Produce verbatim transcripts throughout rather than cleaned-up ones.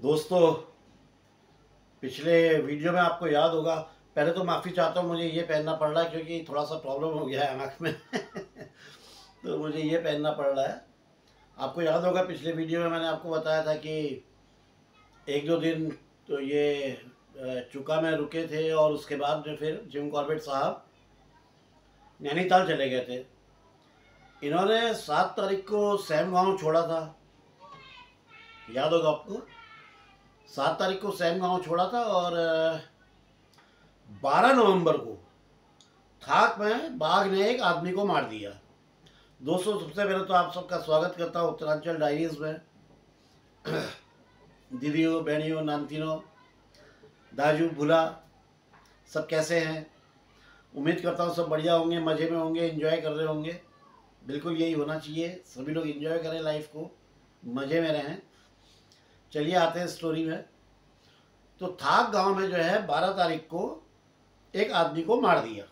दोस्तों, पिछले वीडियो में आपको याद होगा, पहले तो माफ़ी चाहता हूँ, मुझे ये पहनना पड़ रहा है क्योंकि थोड़ा सा प्रॉब्लम हो गया है आँख में तो मुझे ये पहनना पड़ रहा है। आपको याद होगा पिछले वीडियो में मैंने आपको बताया था कि एक दो दिन तो ये चुका में रुके थे और उसके बाद जो फिर जिम कॉर्बेट साहब नैनीताल चले गए थे। इन्होंने सात तारीख को सैम गाँव छोड़ा था, याद होगा आपको, सात तारीख को सैम गाँव छोड़ा था और बारह नवंबर को थाक में बाघ ने एक आदमी को मार दिया। दोस्तों, सबसे पहले तो आप सबका स्वागत करता हूँ उत्तरांचल डायरीज़ में। दीदियों, बहनियों, नानतीनों, दाजू, भुला, सब कैसे हैं? उम्मीद करता हूँ सब बढ़िया होंगे, मज़े में होंगे, एंजॉय कर रहे होंगे। बिल्कुल यही होना चाहिए, सभी लोग एंजॉय करें लाइफ को, मज़े में रहें। चलिए आते हैं स्टोरी में। तो थाक गांव में जो है बारह तारीख को एक आदमी को मार दिया।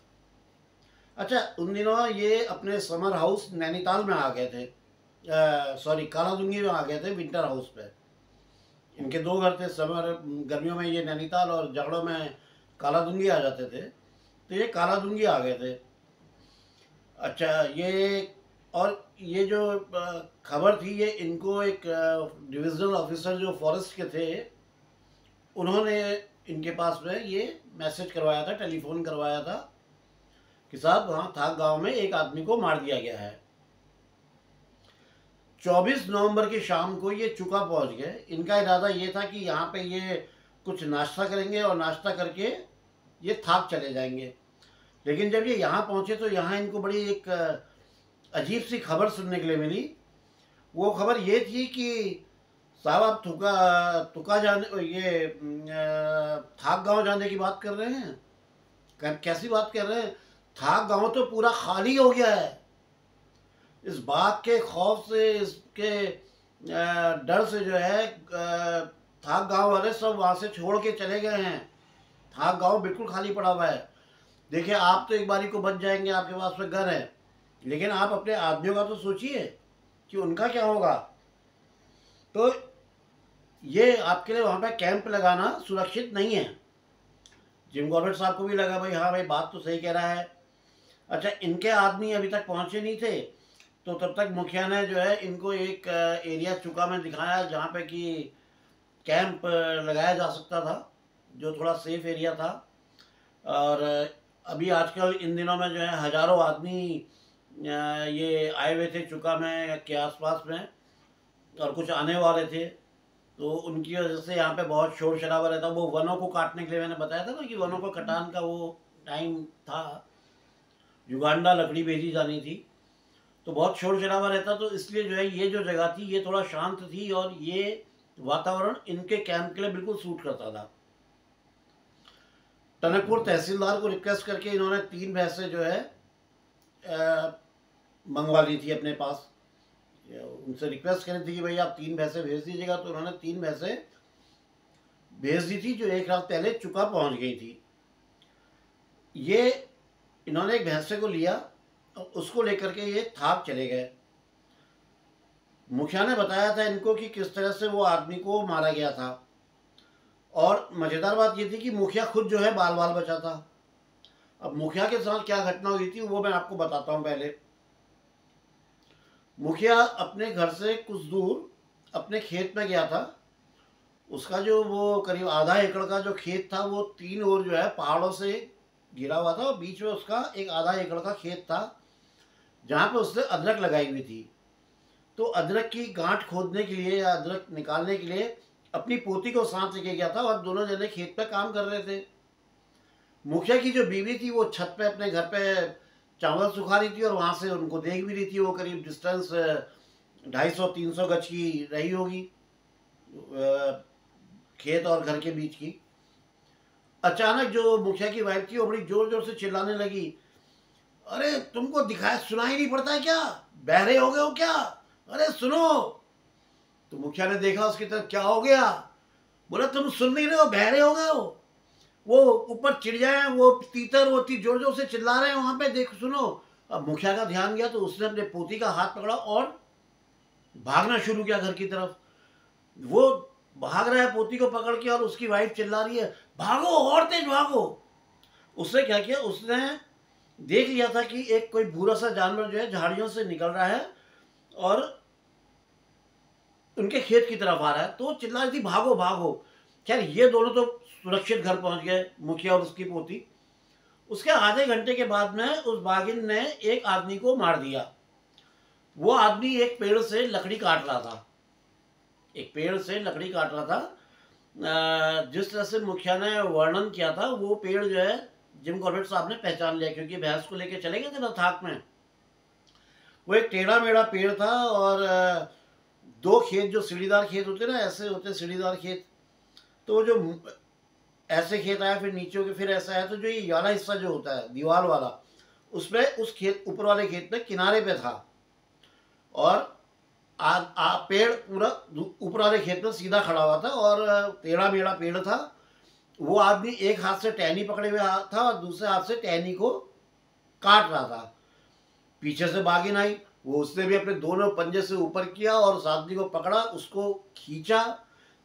अच्छा, उन दिनों ये अपने समर हाउस नैनीताल में आ गए थे, सॉरी कालाधुंगी में आ गए थे, विंटर हाउस पे। इनके दो घर थे, समर गर्मियों में ये नैनीताल और जाड़ों में कालाधुंगी आ जाते थे, तो ये कालाधुंगी आ गए थे। अच्छा, ये और ये जो खबर थी ये इनको एक डिविजनल ऑफिसर जो फॉरेस्ट के थे, उन्होंने इनके पास में ये मैसेज करवाया था, टेलीफोन करवाया था कि साहब वहाँ थाक गांव में एक आदमी को मार दिया गया है। चौबीस नवंबर की शाम को ये चुका पहुँच गए। इनका इरादा ये था कि यहाँ पे ये कुछ नाश्ता करेंगे और नाश्ता करके ये थाक चले जाएंगे। लेकिन जब ये यहाँ पहुँचे तो यहाँ इनको बड़ी एक अजीब सी खबर सुनने के लिए मिली। वो खबर ये थी कि साहब आप तुका तुका जाने ये थाक गाँव जाने की बात कर रहे हैं? कैसी बात कर रहे हैं? थाक गांव तो पूरा खाली हो गया है। इस बाघ के खौफ से, इसके डर से जो है थाक गांव वाले सब वहाँ से छोड़ के चले गए हैं। थाक गांव बिल्कुल खाली पड़ा हुआ है। देखिए, आप तो एक बारी को बच जाएंगे, आपके पास में घर है, लेकिन आप अपने आदमियों का तो सोचिए कि उनका क्या होगा। तो ये आपके लिए वहाँ पे कैंप लगाना सुरक्षित नहीं है। जिम कॉर्बेट साहब को भी लगा भाई, हाँ भाई बात तो सही कह रहा है। अच्छा, इनके आदमी अभी तक पहुँचे नहीं थे, तो तब तक मुखिया ने जो है इनको एक एरिया चुका में दिखाया जहाँ पे कि कैंप लगाया जा सकता था, जो थोड़ा सेफ एरिया था। और अभी आजकल इन दिनों में जो है हज़ारों आदमी ये आए हुए थे चुका में के आसपास में, और कुछ आने वाले थे, तो उनकी वजह से यहाँ पे बहुत शोर शराबा रहता। वो वनों को काटने के लिए, मैंने बताया था ना कि वनों को कटान का वो टाइम था, युगांडा लकड़ी भेजी जानी थी, तो बहुत शोर शराबा रहता। तो इसलिए जो है ये जो जगह थी ये थोड़ा शांत थी और ये वातावरण इनके कैंप के लिए बिल्कुल सूट करता था। टनकपुर तहसीलदार को रिक्वेस्ट करके इन्होंने तीन भैंसें जो है मंगवा ली थी अपने पास। उनसे रिक्वेस्ट करी थी कि भाई आप तीन भैंसें भेज दीजिएगा, तो उन्होंने तीन भैंसें भेज दी थी जो एक रात पहले चुका पहुंच गई थी। ये इन्होंने एक भैंसे को लिया और उसको लेकर के ये थाक चले गए। मुखिया ने बताया था इनको कि किस तरह से वो आदमी को मारा गया था, और मज़ेदार बात ये थी कि मुखिया खुद जो है बाल बाल बचा था। अब मुखिया के साथ क्या घटना हुई थी वो मैं आपको बताता हूँ। पहले मुखिया अपने घर से कुछ दूर अपने खेत में गया था। उसका जो वो करीब आधा एकड़ का जो खेत था वो तीन ओर जो है पहाड़ों से घिरा हुआ था, और बीच में उसका एक आधा एकड़ का खेत था जहाँ पे उसने अदरक लगाई हुई थी। तो अदरक की गांठ खोदने के लिए या अदरक निकालने के लिए अपनी पोती को साथ लेके गया था, और दोनों जने खेत पर काम कर रहे थे। मुखिया की जो बीवी थी वो छत पर अपने घर पर चावल सुखा रही थी और वहाँ से उनको देख भी रही थी। वो करीब डिस्टेंस ढाई सौ तीन सौ गज की रही होगी, खेत और घर के बीच की। अचानक जो मुखिया की वाइफ थी वो बड़ी ज़ोर ज़ोर से चिल्लाने लगी, अरे तुमको दिखाया सुनाई नहीं पड़ता है क्या? बहरे हो गए हो क्या? अरे सुनो। तो मुखिया ने देखा उसकी तरफ, क्या हो गया? बोला तुम सुन नहीं रहे हो, बहरे हो गए हो। वो ऊपर चिड़ियाँ, वो तीतर, वो ती जोर जोर से चिल्ला रहे हैं वहाँ पे, देख सुनो। अब मुखिया का ध्यान गया तो उसने अपने पोती का हाथ पकड़ा और भागना शुरू किया घर की तरफ। वो भाग रहा है पोती को पकड़ के और उसकी वाइफ चिल्ला रही है भागो और तेज भागो। उसने क्या किया, उसने देख लिया था कि एक कोई बुरा सा जानवर जो है झाड़ियों से निकल रहा है और उनके खेत की तरफ आ रहा है, तो चिल्ला रही थी भागो भागो। खैर ये दोनों तो सुरक्षित घर पहुंच गए, मुखिया और उसकी पोती। उसके आधे घंटे के बाद में उस बाघिन ने एक आदमी को मार दिया। वो आदमी एक पेड़ से लकड़ी काट रहा था, एक पेड़ से लकड़ी काट रहा था। जिस तरह से मुखिया ने वर्णन किया था वो पेड़ जो है जिम कॉर्बेट साहब ने पहचान लिया, क्योंकि भैंस को लेके चले गए थे ना थाक में। वो एक टेढ़ा मेढ़ा पेड़ था और दो खेत जो सीढ़ीदार खेत होते ना, ऐसे होते सीढ़ीदार खेत, तो जो ऐसे खेत आया फिर नीचे के फिर ऐसा आया, तो जो ये वाला हिस्सा जो होता है दीवार वाला, उसमें उस खेत ऊपर वाले खेत पे किनारे पे था और आ, आ, पेड़ पूरा ऊपर वाले खेत में सीधा खड़ा हुआ था और टेढ़ा मेढ़ा पेड़ था। वो आदमी एक हाथ से टहनी पकड़े हुए था और दूसरे हाथ से टहनी को काट रहा था। पीछे से बाघिन आई, वो उसने भी अपने दोनों पंजे से ऊपर किया और उस आदमी को पकड़ा, उसको खींचा,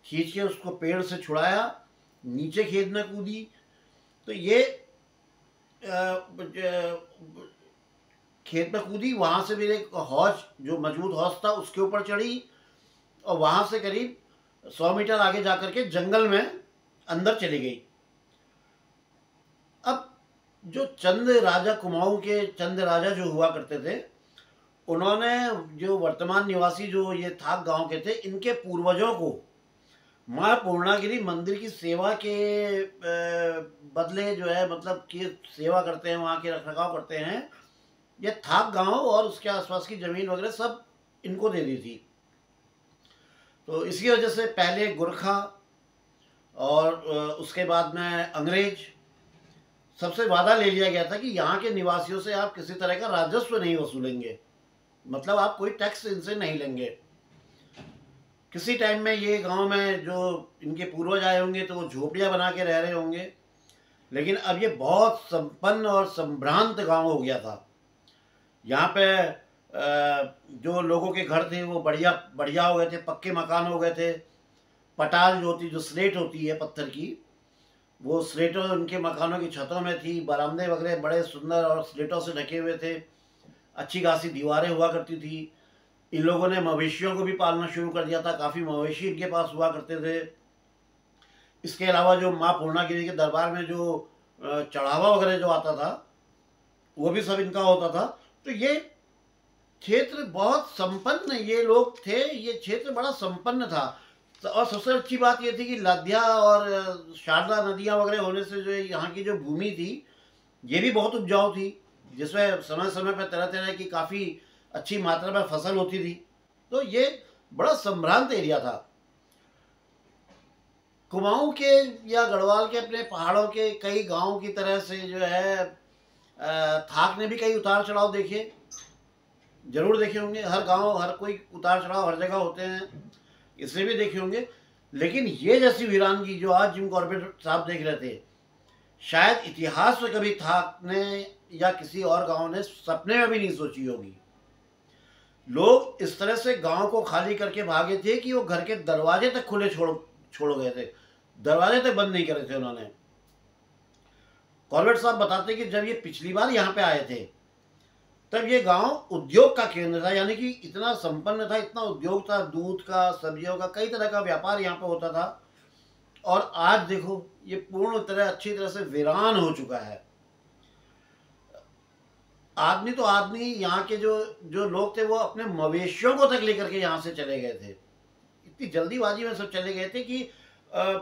खींच के उसको पेड़ से छुड़ाया, नीचे खेत में कूदी। तो ये खेत में कूदी, वहाँ से भी एक हौज जो मजबूत हौज था उसके ऊपर चढ़ी और वहाँ से करीब सौ मीटर आगे जाकर के जंगल में अंदर चली गई। अब जो चंद राजा कुमाऊँ के चंद राजा जो हुआ करते थे, उन्होंने जो वर्तमान निवासी जो ये थाक गांव के थे, इनके पूर्वजों को माँ पूर्णागिरी मंदिर की सेवा के बदले जो है मतलब कि सेवा करते हैं, वहाँ के रखरखाव करते हैं। ये थाक गांव और उसके आसपास की ज़मीन वगैरह सब इनको दे दी थी। तो इसकी वजह से पहले गोरखा और उसके बाद में अंग्रेज सबसे वादा ले लिया गया था कि यहाँ के निवासियों से आप किसी तरह का राजस्व नहीं वसूलेंगे, मतलब आप कोई टैक्स इनसे नहीं लेंगे। किसी टाइम में ये गांव में जो इनके पूर्वज आए होंगे तो वो झोपड़ियाँ बना के रह रहे होंगे, लेकिन अब ये बहुत संपन्न और संभ्रांत गांव हो गया था। यहाँ पे जो लोगों के घर थे वो बढ़िया बढ़िया हो गए थे, पक्के मकान हो गए थे। पटाल जो होती जो स्लेट होती है पत्थर की, वो स्लेटों उनके मकानों की छतों में थी। बरामदे वगैरह बड़े सुंदर और स्लेटों से ढके हुए थे। अच्छी खासी दीवारें हुआ करती थी। इन लोगों ने मवेशियों को भी पालना शुरू कर दिया था, काफ़ी मवेशी इनके पास हुआ करते थे। इसके अलावा जो माँ पूर्णागिरी के दरबार में जो चढ़ावा वगैरह जो आता था वो भी सब इनका होता था। तो ये क्षेत्र बहुत संपन्न, ये लोग थे, ये क्षेत्र बड़ा संपन्न था। और सबसे अच्छी बात ये थी कि लाध्या और शारदा नदियाँ वगैरह होने से जो यहाँ की जो भूमि थी ये भी बहुत उपजाऊ थी, जिसमें समय समय पर तरह तरह की काफ़ी अच्छी मात्रा में फसल होती थी। तो ये बड़ा संभ्रांत एरिया था। कुमाऊँ के या गढ़वाल के अपने पहाड़ों के कई गांव की तरह से जो है थाक ने भी कई उतार चढ़ाव देखे, जरूर देखे होंगे। हर गांव हर कोई उतार चढ़ाव हर जगह होते हैं, इसलिए भी देखे होंगे। लेकिन ये जैसी वीरानगी जो आज जिम कॉर्बेट साहब देख रहे थे, शायद इतिहास में कभी थाक ने या किसी और गाँव ने सपने में भी नहीं सोची होगी। लोग इस तरह से गांव को खाली करके भागे थे कि वो घर के दरवाजे तक खुले छोड़ छोड़ गए थे, दरवाजे तक बंद नहीं करे थे उन्होंने। कॉर्बेट साहब बताते कि जब ये पिछली बार यहाँ पे आए थे तब ये गांव उद्योग का केंद्र था, यानी कि इतना संपन्न था, इतना उद्योग था, दूध का, सब्जियों का, कई तरह का व्यापार यहाँ पे होता था। और आज देखो ये पूर्ण तरह अच्छी तरह से वीरान हो चुका है। आदमी तो आदमी यहाँ के जो जो लोग थे वो अपने मवेशियों को तक लेकर के यहाँ से चले गए थे। इतनी जल्दीबाजी में सब चले गए थे कि आ,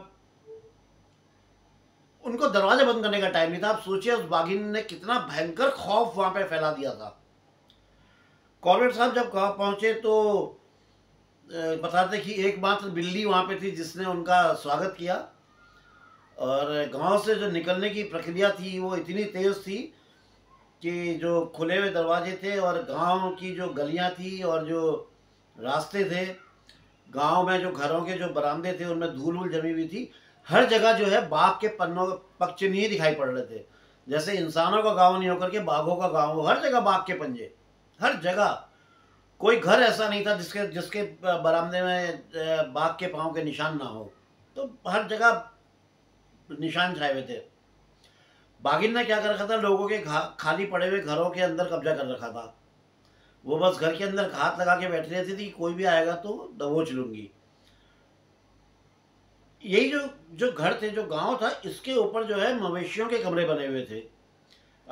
उनको दरवाजा बंद करने का टाइम नहीं था। आप सोचिए उस बाघिन ने कितना भयंकर खौफ वहाँ पे फैला दिया था। कॉर्बेट साहब जब गाँव पहुँचे तो बताते कि एकमात्र बिल्ली वहाँ पे थी जिसने उनका स्वागत किया, और गाँव से जो निकलने की प्रक्रिया थी वो इतनी तेज़ थी कि जो खुले हुए दरवाजे थे और गांव की जो गलियां थी और जो रास्ते थे, गांव में जो घरों के जो बरामदे थे उनमें धूल वूल जमी हुई थी। हर जगह जो है बाघ के पन्नों पक्षी नहीं दिखाई पड़ रहे थे। जैसे इंसानों का गांव नहीं होकर के बाघों का गांव हो, हर जगह बाघ के पंजे, हर जगह। कोई घर ऐसा नहीं था जिसके जिसके बरामदे में बाघ के पाँव के निशान ना हो। तो हर जगह निशान छाए हुए थे। बाघिन ने क्या कर रखा था, लोगों के खाली पड़े हुए घरों के अंदर कब्जा कर रखा था। वो बस घर के अंदर हाथ लगा के बैठी रहती थी कि कोई भी आएगा तो दबोच लूँगी। यही जो जो घर थे, जो गांव था, इसके ऊपर जो है मवेशियों के कमरे बने हुए थे।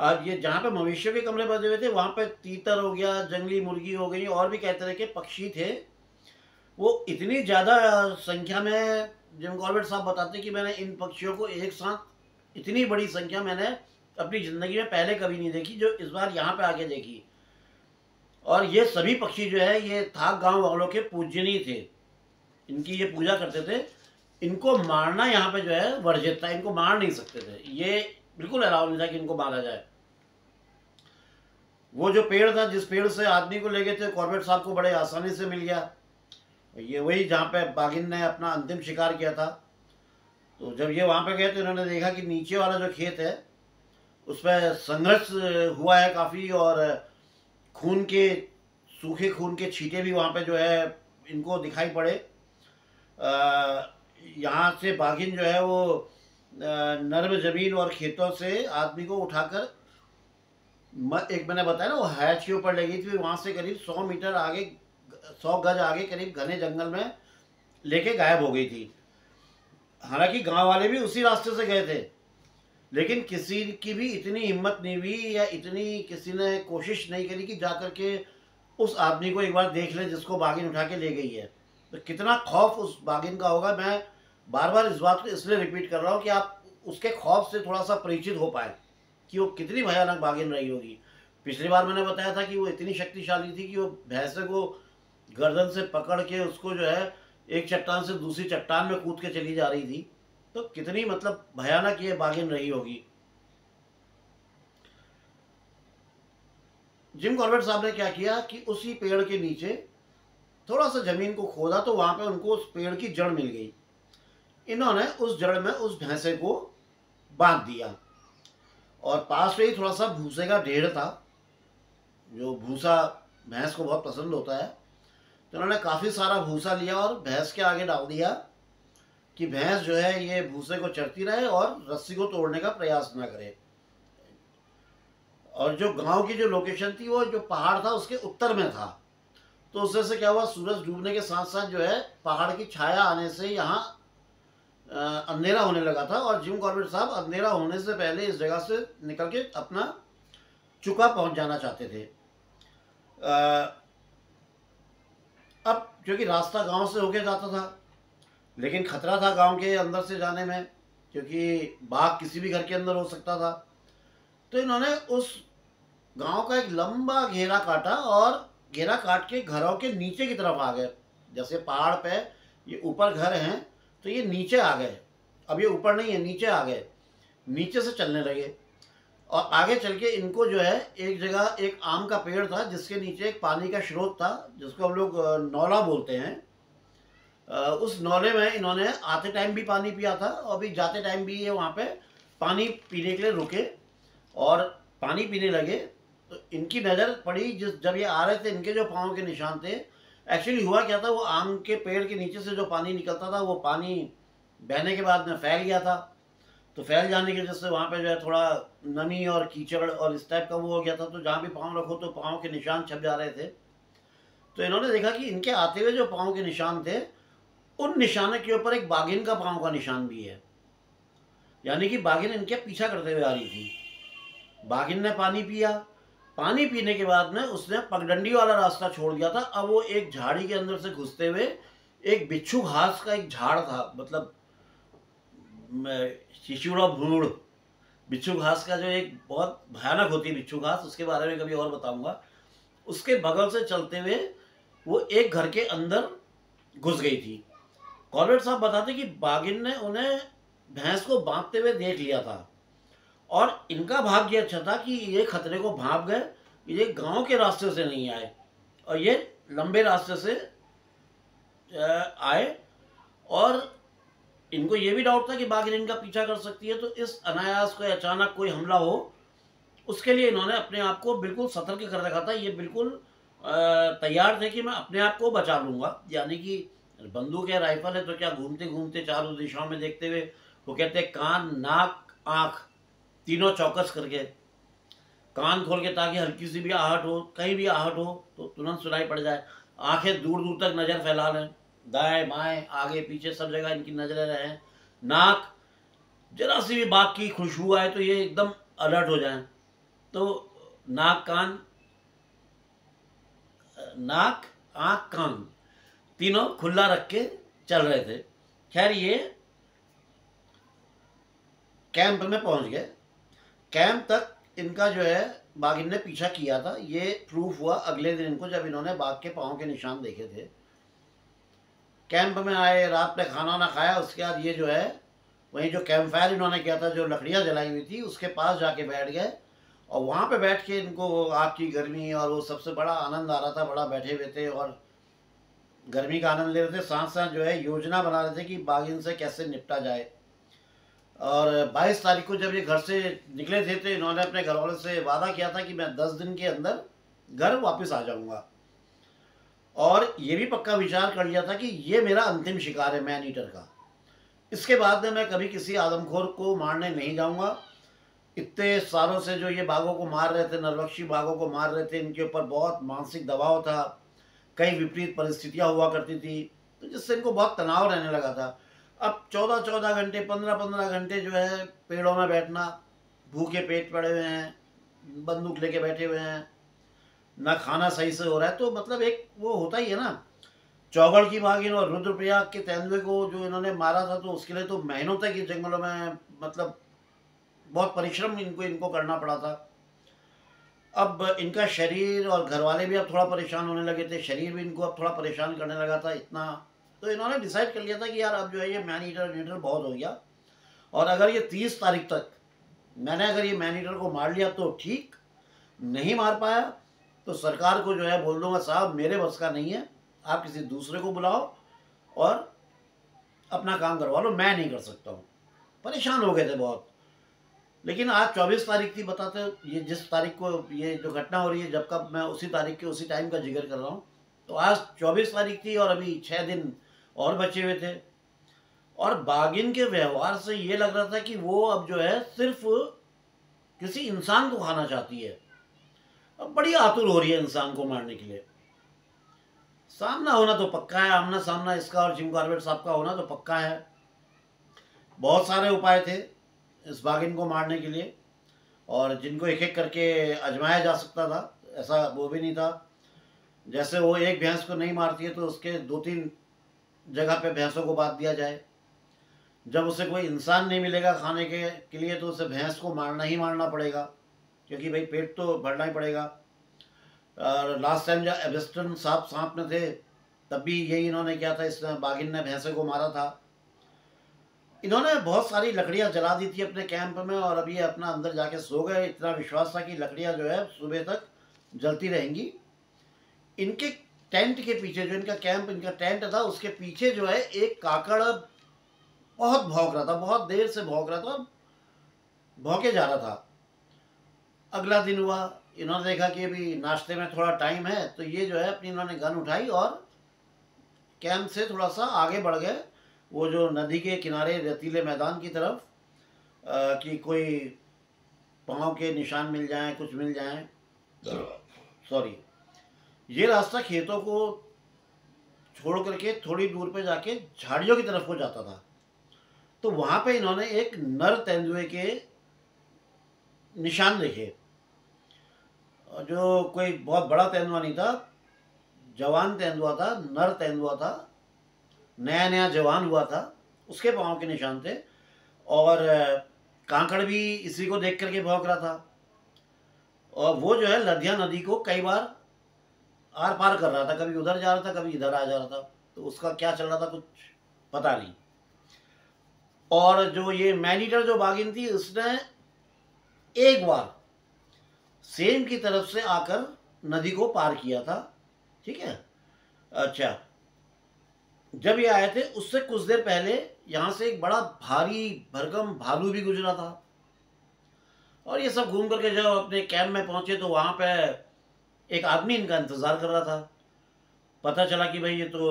और ये जहाँ पे मवेशियों के कमरे बने हुए थे वहाँ पे तीतर हो गया, जंगली मुर्गी हो गई, और भी कई तरह के पक्षी थे। वो इतनी ज़्यादा संख्या में, जिम कॉर्बेट साहब बताते कि मैंने इन पक्षियों को एक साथ इतनी बड़ी संख्या मैंने अपनी ज़िंदगी में पहले कभी नहीं देखी, जो इस बार यहाँ पर आके देखी। और ये सभी पक्षी जो है ये थाक गाँव वालों के पूजनीय थे, इनकी ये पूजा करते थे। इनको मारना यहाँ पे जो है वर्जित था, इनको मार नहीं सकते थे, ये बिल्कुल अलाउ नहीं था कि इनको मारा जाए। वो जो पेड़ था जिस पेड़ से आदमी को ले गए थे, कॉर्बेट साहब को बड़े आसानी से मिल गया। ये वही जहाँ पे बाघिन ने अपना अंतिम शिकार किया था। तो जब ये वहाँ पे गए तो इन्होंने देखा कि नीचे वाला जो खेत है उस पर संघर्ष हुआ है काफ़ी, और खून के, सूखे खून के छींटे भी वहाँ पर जो है इनको दिखाई पड़े। आ, यहाँ से बाघिन जो है वो नर्म जमीन और खेतों से आदमी को उठाकर, एक मैंने बताया ना, वो हैच के ऊपर ले गई थी। वहाँ से करीब सौ मीटर आगे, सौ गज आगे करीब घने जंगल में लेके गायब हो गई थी। हालांकि गांव वाले भी उसी रास्ते से गए थे, लेकिन किसी की भी इतनी हिम्मत नहीं हुई या इतनी किसी ने कोशिश नहीं करी कि जाकर के उस आदमी को एक बार देख ले जिसको बाघिन उठा के ले गई है। तो कितना खौफ उस बाघिन का होगा। मैं बार बार इस बात को इसलिए रिपीट कर रहा हूँ कि आप उसके खौफ से थोड़ा सा परिचित हो पाए कि वो कितनी भयानक बाघिन रही होगी। पिछली बार मैंने बताया था कि वो इतनी शक्तिशाली थी कि वो भैंसे को गर्दन से पकड़ के उसको जो है एक चट्टान से दूसरी चट्टान में कूद के चली जा रही थी। तो कितनी मतलब भयानक ये बाघिन रही होगी। जिम कॉर्बेट साहब ने क्या किया कि उसी पेड़ के नीचे थोड़ा सा ज़मीन को खोदा तो वहाँ पे उनको उस पेड़ की जड़ मिल गई। इन्होंने उस जड़ में उस भैंसे को बांध दिया, और पास में ही थोड़ा सा भूसे का ढेर था, जो भूसा भैंस को बहुत पसंद होता है। तो उन्होंने काफ़ी सारा भूसा लिया और भैंस के आगे डाल दिया कि भैंस जो है ये भूसे को चरती रहे और रस्सी को तोड़ने का प्रयास ना करे। और जो गांव की जो लोकेशन थी वो जो पहाड़ था उसके उत्तर में था। तो उससे से क्या हुआ, सूरज डूबने के साथ साथ जो है पहाड़ की छाया आने से यहाँ अंधेरा होने लगा था। और जिम कॉर्बेट साहब अंधेरा होने से पहले इस जगह से निकल के अपना चुका पहुँच जाना चाहते थे। आ, अब क्योंकि रास्ता गांव से होके जाता था, लेकिन खतरा था गांव के अंदर से जाने में, क्योंकि बाघ किसी भी घर के अंदर हो सकता था। तो इन्होंने उस गांव का एक लंबा घेरा काटा और घेरा काट के घरों के नीचे की तरफ आ गए। जैसे पहाड़ पे ये ऊपर घर हैं तो ये नीचे आ गए। अब ये ऊपर नहीं है, नीचे आ गए, नीचे से चलने लगे। और आगे चल के इनको जो है एक जगह एक आम का पेड़ था जिसके नीचे एक पानी का स्रोत था, जिसको हम लोग नौला बोलते हैं। उस नौले में इन्होंने आते टाइम भी पानी पिया था और भी जाते टाइम भी ये वहाँ पर पानी पीने के लिए रुके और पानी पीने लगे। तो इनकी नज़र पड़ी जिस जब ये आ रहे थे, इनके जो पाँव के निशान थे, एक्चुअली हुआ क्या था, वो आम के पेड़ के नीचे से जो पानी निकलता था वो पानी बहने के बाद में फैल गया था। तो फैल जाने की वजह से वहाँ पे जो है थोड़ा नमी और कीचड़ और इस टाइप का वो हो गया था। तो जहाँ भी पाँव रखो तो पाँव के निशान छप जा रहे थे। तो इन्होंने देखा कि इनके आते हुए जो पाँव के निशान थे, उन निशानों के ऊपर एक बाघिन का पाँव का निशान भी है, यानी कि बाघिन इनके पीछा करते हुए आ रही थी। बाघिन ने पानी पिया, पानी पीने के बाद में उसने पगडंडी वाला रास्ता छोड़ दिया था। अब वो एक झाड़ी के अंदर से घुसते हुए, एक बिच्छू घास का एक झाड़ था, मतलब शिशुड़ा भूड़, बिच्छू घास का जो एक बहुत भयानक होती है बिच्छू घास, उसके बारे में कभी और बताऊंगा। उसके बगल से चलते हुए वो एक घर के अंदर घुस गई थी। कॉर्बेट साहब बताते कि बाघिन ने उन्हें भैंस को बांधते हुए देख लिया था, और इनका भाग्य अच्छा था कि ये खतरे को भांप गए, ये गांव के रास्ते से नहीं आए और ये लंबे रास्ते से आए। और इनको ये भी डाउट था कि बाघिन इनका पीछा कर सकती है, तो इस अनायास को अचानक कोई हमला हो उसके लिए इन्होंने अपने आप को बिल्कुल सतर्क कर रखा था। ये बिल्कुल तैयार थे कि मैं अपने आप को बचा लूँगा, यानी कि बंदूक या राइफल है तो क्या घूमते घूमते चारों दिशाओं में देखते हुए, वो कहते हैं कान नाक आँख तीनों चौकस करके, कान खोल के ताकि हल्की सी भी आहट हो, कहीं भी आहट हो तो तुरंत सुनाई पड़ जाए, आंखें दूर दूर तक नज़र फैला लें, दाएँ बाएँ आगे पीछे सब जगह इनकी नज़रें रहें, नाक जरा सी भी बात की खुशबू आए तो ये एकदम अलर्ट हो जाएं। तो नाक कान नाक आँख कान तीनों खुला रख के चल रहे थे। खैर ये कैंप में पहुंच गए। कैंप तक इनका जो है बाघ ने पीछा किया था, ये प्रूफ हुआ अगले दिन इनको जब इन्होंने बाघ के पाँव के निशान देखे थे। कैंप में आए, रात में खाना ना खाया, उसके बाद ये जो है वहीं जो कैंप फायर इन्होंने किया था, जो लकड़ियाँ जलाई हुई थी उसके पास जाके बैठ गए और वहाँ पे बैठ के इनको आग की गर्मी और वो सबसे बड़ा आनंद आ रहा था, बड़ा बैठे हुए थे और गर्मी का आनंद ले रहे थे, साथ साथ जो है योजना बना रहे थे कि बाघिन से कैसे निपटा जाए। और बाईस तारीख को जब ये घर से निकले थे तो इन्होंने अपने घर वालों से वादा किया था कि मैं दस दिन के अंदर घर वापस आ जाऊँगा, और ये भी पक्का विचार कर लिया था कि ये मेरा अंतिम शिकार है मैन ईटर का, इसके बाद में मैं कभी किसी आदमखोर को मारने नहीं जाऊंगा। इतने सालों से जो ये बाघों को मार रहे थे, नरभक्षी बाघों को मार रहे थे, इनके ऊपर बहुत मानसिक दबाव था, कई विपरीत परिस्थितियां हुआ करती थी तो जिससे इनको बहुत तनाव रहने लगा था। अब चौदह चौदह घंटे पंद्रह पंद्रह घंटे जो है पेड़ों में बैठना, भूखे पेट पड़े हुए हैं, बंदूक लेके बैठे हुए हैं, ना खाना सही से हो रहा है, तो मतलब एक वो होता ही है ना। चौगड़ की बाघिन और रुद्रप्रयाग के तेंदुए को जो इन्होंने मारा था तो उसके लिए तो महीनों तक ये जंगलों में मतलब बहुत परिश्रम इनको इनको करना पड़ा था। अब इनका शरीर और घरवाले भी अब थोड़ा परेशान होने लगे थे, शरीर भी इनको अब थोड़ा परेशान करने लगा था इतना, तो इन्होंने डिसाइड कर लिया था कि यार अब जो है ये मैन ईटर ईटर बहुत हो गया, और अगर ये तीस तारीख तक मैंने अगर ये मैन ईटर को मार लिया तो ठीक, नहीं मार पाया तो सरकार को जो है बोल दूँगा साहब मेरे बस का नहीं है, आप किसी दूसरे को बुलाओ और अपना काम करवा लो, मैं नहीं कर सकता हूँ। परेशान हो गए थे बहुत। लेकिन आज चौबीस तारीख थी, बताते ये जिस तारीख को ये जो घटना हो रही है, जब कब मैं उसी तारीख के उसी टाइम का जिक्र कर रहा हूँ, तो आज चौबीस तारीख थी और अभी छः दिन और बचे हुए थे, और बाघिन के व्यवहार से ये लग रहा था कि वो अब जो है सिर्फ किसी इंसान को खाना चाहती है। अब बड़ी आतुर हो रही है इंसान को मारने के लिए। सामना होना तो पक्का है, आमना सामना इसका और जिम कॉर्बेट साहब का होना तो पक्का है। बहुत सारे उपाय थे इस बाघिन को मारने के लिए और जिनको एक एक करके आजमाया जा सकता था, ऐसा वो भी नहीं था। जैसे वो एक भैंस को नहीं मारती है तो उसके दो तीन जगह पे भैंसों को बांध दिया जाए, जब उसे कोई इंसान नहीं मिलेगा खाने के, के लिए तो उसे भैंस को मारना ही मारना पड़ेगा, क्योंकि भाई पेट तो भरना ही पड़ेगा। और लास्ट टाइम जब एबेस्टन साहब सांप में थे तब भी यही इन्होंने किया था, इसमें बाघिन ने भैंसे को मारा था। इन्होंने बहुत सारी लकड़ियां जला दी थी अपने कैंप में और अभी अपना अंदर जाके सो गए, इतना विश्वास था कि लकड़ियां जो है सुबह तक जलती रहेंगी। इनके टेंट के पीछे जो इनका कैंप इनका टेंट था उसके पीछे जो है एक काकड़ बहुत भौंक रहा था, बहुत देर से भौंक रहा था, भौंके जा रहा था। अगला दिन हुआ, इन्होंने देखा कि अभी नाश्ते में थोड़ा टाइम है तो ये जो है अपनी इन्होंने गन उठाई और कैंप से थोड़ा सा आगे बढ़ गए, वो जो नदी के किनारे रेतीले मैदान की तरफ आ, कि कोई पाँव के निशान मिल जाएं, कुछ मिल जाएं। सॉरी, ये रास्ता खेतों को छोड़ करके थोड़ी दूर पे जाके झाड़ियों की तरफ को जाता था। तो वहाँ पे इन्होंने एक नर तेंदुए के निशान देखे, जो कोई बहुत बड़ा तेंदुआ नहीं था, जवान तेंदुआ था, नर तेंदुआ था, नया नया जवान हुआ था, उसके पाँव के निशान थे। और कांकड़ भी इसी को देख करके भौंक रहा था और वो जो है लधिया नदी को कई बार आर पार कर रहा था, कभी उधर जा रहा था कभी इधर आ जा रहा था, तो उसका क्या चल रहा था कुछ पता नहीं। और जो ये मैनीटर जो बाघिन थी उसने एक बार सेम की तरफ से आकर नदी को पार किया था, ठीक है। अच्छा, जब ये आए थे उससे कुछ देर पहले यहाँ से एक बड़ा भारी भरकम भालू भी गुजरा था। और ये सब घूम करके जब अपने कैंप में पहुँचे तो वहाँ पे एक आदमी इनका इंतज़ार कर रहा था। पता चला कि भाई ये तो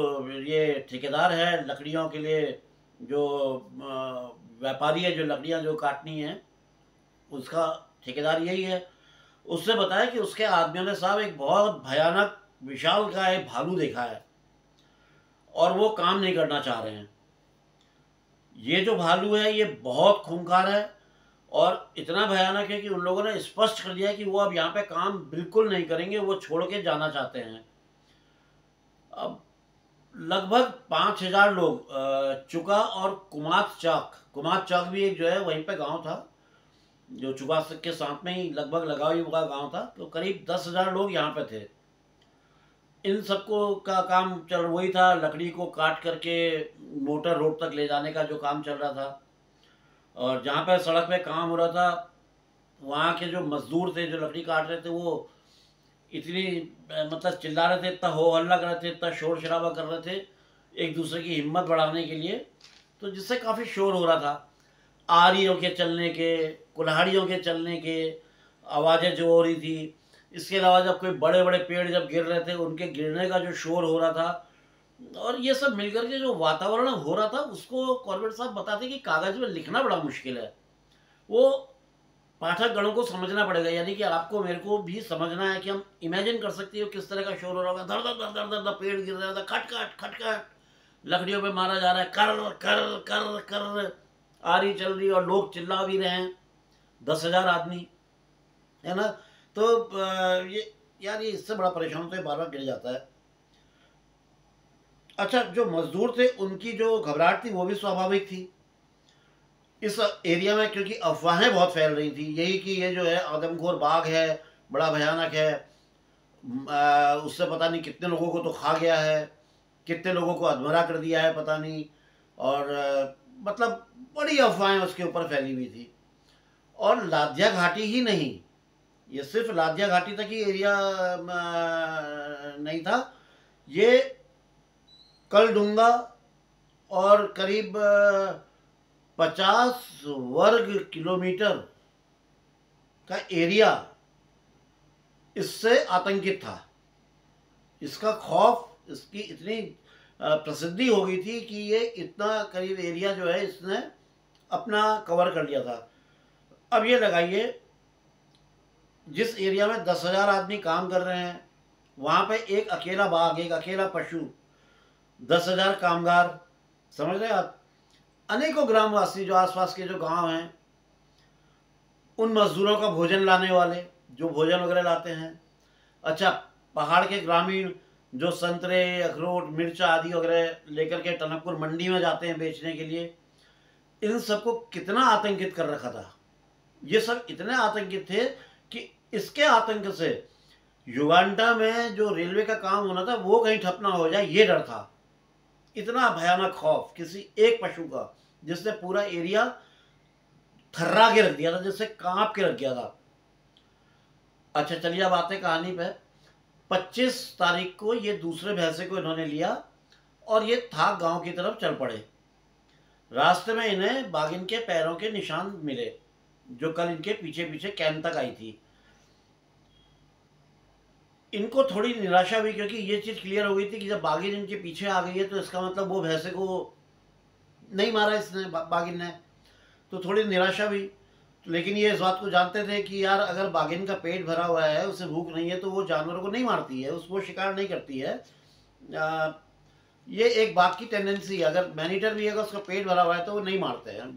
ये ठेकेदार है लकड़ियों के लिए, जो व्यापारी है जो लकड़ियाँ जो काटनी है उसका ठेकेदार यही है। उससे बताया कि उसके आदमियों ने साहब एक बहुत भयानक विशाल का एक भालू देखा है और वो काम नहीं करना चाह रहे हैं। ये जो भालू है ये बहुत खूंखार है और इतना भयानक है कि उन लोगों ने स्पष्ट कर दिया कि वो अब यहाँ पे काम बिल्कुल नहीं करेंगे, वो छोड़ के जाना चाहते हैं। अब लगभग पाँच हजार लोग चुका और कुमात चौक, कुमात चौक भी एक जो है वहीं पे गांव था जो चुका के साथ में ही लगभग लगा हुआ गांव था, तो करीब दस हजार लोग यहाँ पे थे। इन सबको का काम चल वही था, लकड़ी को काट करके मोटर रोड तक ले जाने का जो काम चल रहा था। और जहाँ पे सड़क पे काम हो रहा था वहाँ के जो मज़दूर थे जो लकड़ी काट रहे थे वो इतनी मतलब चिल्ला रहे थे, इतना हो हल्ला कर रहे थे, इतना शोर शराबा कर रहे थे एक दूसरे की हिम्मत बढ़ाने के लिए, तो जिससे काफ़ी शोर हो रहा था। आरियों के चलने के, कुल्हाड़ियों के चलने के आवाज़ें जो हो रही थी, इसके अलावा जब कोई बड़े बड़े पेड़ जब गिर रहे थे उनके गिरने का जो शोर हो रहा था, और ये सब मिलकर के जो वातावरण हो रहा था उसको कॉर्बेट साहब बताते कि कागज़ में लिखना बड़ा मुश्किल है, वो पाठक गणों को समझना पड़ेगा। यानी कि आपको मेरे को भी समझना है कि हम इमेजिन कर सकते हो किस तरह का शोर हो रहा होगा, धड़ धड़ धड़ धड़ धड़ पेड़ गिर रहा था, खट खट खट खट लकड़ियों पे मारा जा रहा है, कर कर कर कर आरी चल रही और लोग चिल्ला भी रहे हैं, दस हज़ार आदमी है ना। तो ये यार ये इससे बड़ा परेशान होता है, बार बार गिर जाता है। अच्छा, जो मज़दूर थे उनकी जो घबराहट थी वो भी स्वाभाविक थी इस एरिया में, क्योंकि अफवाहें बहुत फैल रही थी यही कि ये जो है आदमखोर बाघ है, बड़ा भयानक है, उससे पता नहीं कितने लोगों को तो खा गया है, कितने लोगों को अधमरा कर दिया है पता नहीं, और मतलब बड़ी अफवाहें उसके ऊपर फैली हुई थी। और लाध्या घाटी ही नहीं, ये सिर्फ लाध्या घाटी तक ही एरिया नहीं था, ये कल डूंगा और करीब पचास वर्ग किलोमीटर का एरिया इससे आतंकित था। इसका खौफ, इसकी इतनी प्रसिद्धि हो गई थी कि ये इतना करीब एरिया जो है इसने अपना कवर कर लिया था। अब ये लगाइए जिस एरिया में दस हजार आदमी काम कर रहे हैं वहाँ पे एक अकेला बाघ, एक अकेला पशु, दस हजार कामगार, समझ रहे आप, अनेकों ग्रामवासी जो आसपास के जो गांव हैं, उन मजदूरों का भोजन लाने वाले जो भोजन वगैरह लाते हैं। अच्छा, पहाड़ के ग्रामीण जो संतरे, अखरोट, मिर्चा आदि वगैरह लेकर के टनकपुर मंडी में जाते हैं बेचने के लिए, इन सबको कितना आतंकित कर रखा था। ये सब इतने आतंकित थे कि इसके आतंक से युगांडा में जो रेलवे का काम होना था वो कहीं ठप ना हो जाए, ये डर था। इतना भयानक खौफ किसी एक पशु का जिसने पूरा एरिया थर्रा के रख दिया था, जिससे कांप के रख दिया था। अच्छा चलिए अब आते कहानी पे। पच्चीस तारीख को ये दूसरे भैंसे को इन्होंने लिया और ये थाक गांव की तरफ चल पड़े। रास्ते में इन्हें बाघिन के पैरों के निशान मिले जो कल इनके पीछे पीछे कैंप तक आई थी। इनको थोड़ी निराशा हुई क्योंकि ये चीज़ क्लियर हो गई थी कि जब बाघिन इनके पीछे आ गई है तो इसका मतलब वो भैंसे को नहीं मारा इसने, बा, बाघिन ने, तो थोड़ी निराशा हुई। तो लेकिन ये इस बात को जानते थे कि यार अगर बाघिन का पेट भरा हुआ है, उसे भूख नहीं है, तो वो जानवरों को नहीं मारती है, उसको शिकार नहीं करती है। आ, ये एक बाघ की टेंडेंसी है, अगर मैनीटर भी अगर उसका पेट भरा हुआ है तो वो नहीं मारते हैं,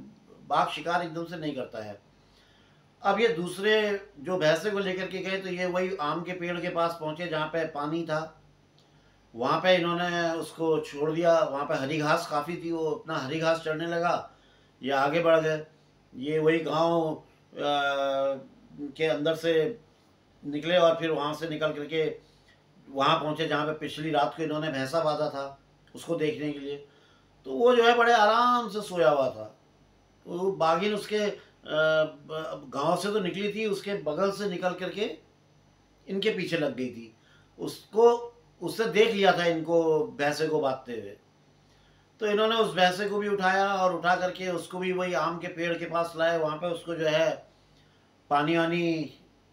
बाघ शिकार एकदम से नहीं करता है। अब ये दूसरे जो भैंसे को लेकर के गए तो ये वही आम के पेड़ के पास पहुंचे जहाँ पे पानी था, वहाँ पे इन्होंने उसको छोड़ दिया। वहाँ पे हरी घास काफ़ी थी, वो अपना हरी घास चढ़ने लगा, ये आगे बढ़ गए। ये वही गांव के अंदर से निकले और फिर वहाँ से निकल करके वहाँ पहुँचे जहाँ पे पिछली रात को इन्होंने भैंसा बांधा था उसको देखने के लिए। तो वो जो है बड़े आराम से सोया हुआ था। वो बाघिन उसके गांव से तो निकली थी, उसके बगल से निकल करके इनके पीछे लग गई थी, उसको उससे देख लिया था इनको भैंसे को बांधते हुए। तो इन्होंने उस भैंसे को भी उठाया और उठा करके उसको भी वही आम के पेड़ के पास लाए, वहाँ पे उसको जो है पानी वानी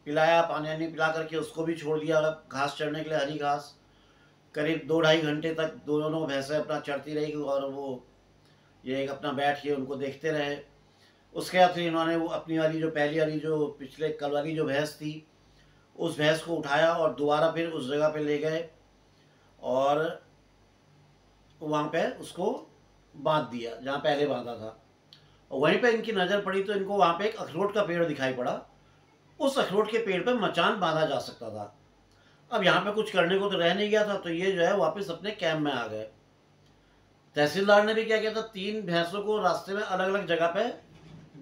पिलाया, पानी यानी पिला करके उसको भी छोड़ दिया घास चढ़ने के लिए, हरी घास। करीब दो ढाई घंटे तक दोनों भैंसें अपना चढ़ती रही और वो ये अपना बैठ के उनको देखते रहे। उसके बाद फिर इन्होंने वो अपनी वाली जो पहली वाली जो पिछले कल वाली जो भैंस थी उस भैंस को उठाया और दोबारा फिर उस जगह पे ले गए और वहाँ पे उसको बांध दिया जहाँ पहले बांधा था। और वहीं पे इनकी नज़र पड़ी तो इनको वहाँ पे एक अखरोट का पेड़ दिखाई पड़ा। उस अखरोट के पेड़ पे मचान बांधा जा सकता था। अब यहाँ पे कुछ करने को तो रह नहीं गया था, तो ये जो है वापस अपने कैंप में आ गए। तहसीलदार ने भी क्या किया था, तीन भैंसों को रास्ते में अलग अलग जगह पे